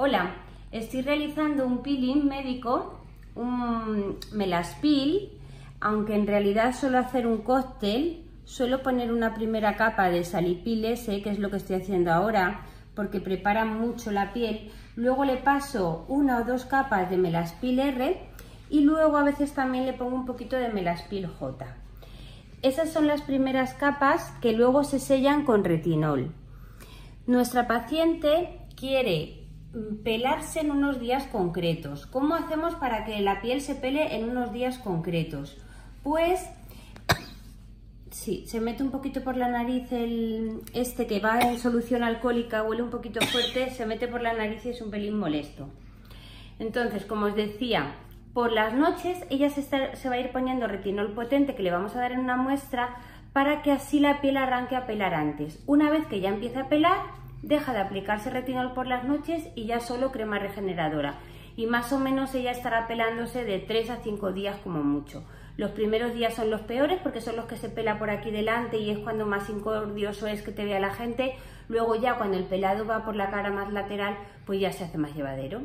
Hola, estoy realizando un peeling médico, un melaspeel, aunque en realidad suelo hacer un cóctel, suelo poner una primera capa de salipeel S, que es lo que estoy haciendo ahora, porque prepara mucho la piel, luego le paso una o dos capas de melaspeel R y luego a veces también le pongo un poquito de melaspeel J. Esas son las primeras capas que luego se sellan con retinol. Nuestra paciente quiere pelarse en unos días concretos. ¿Cómo hacemos para que la piel se pele en unos días concretos? Pues sí, se mete un poquito por la nariz este que va en solución alcohólica, huele un poquito fuerte, se mete por la nariz y es un pelín molesto. Entonces, como os decía, por las noches ella se va a ir poniendo retinol potente que le vamos a dar en una muestra para que así la piel arranque a pelar antes. Una vez que ya empieza a pelar, deja de aplicarse retinol por las noches y ya solo crema regeneradora. Y más o menos ella estará pelándose de 3 a 5 días como mucho. Los primeros días son los peores porque son los que se pela por aquí delante y es cuando más incordioso es que te vea la gente. Luego ya cuando el pelado va por la cara más lateral, pues ya se hace más llevadero.